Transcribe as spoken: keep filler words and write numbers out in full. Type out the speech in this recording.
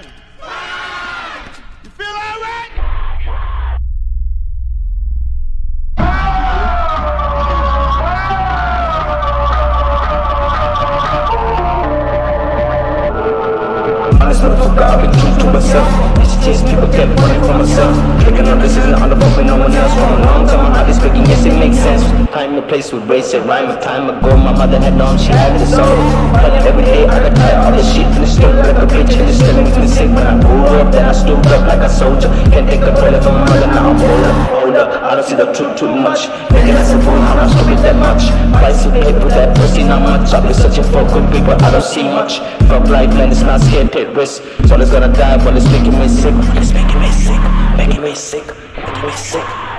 feeling? You feel all right? Honest with the God, I've been true to myself. These days people kept running from myself. Clicking on this isn't on the phone for no one else. For a long time I've been speaking, yes it makes sense. Time and place would race it, rhyme a time ago. My mother had known she had it so. But every day I got tired of the shit and the stoke like a bitch and the stealing was sick. When I grew up, then I stood up like a soldier. Can't take the bullet from my mother, now I'm older. I don't see the truth too much. Making us a fool, I'm not stupid that much. Price of paper, that pussy not much. I've been searching for good people, I don't see much. Fuck life, man, it's not scared, take risk. So it's gonna die, but it's making me sick. It's making me sick, making me sick, making me sick.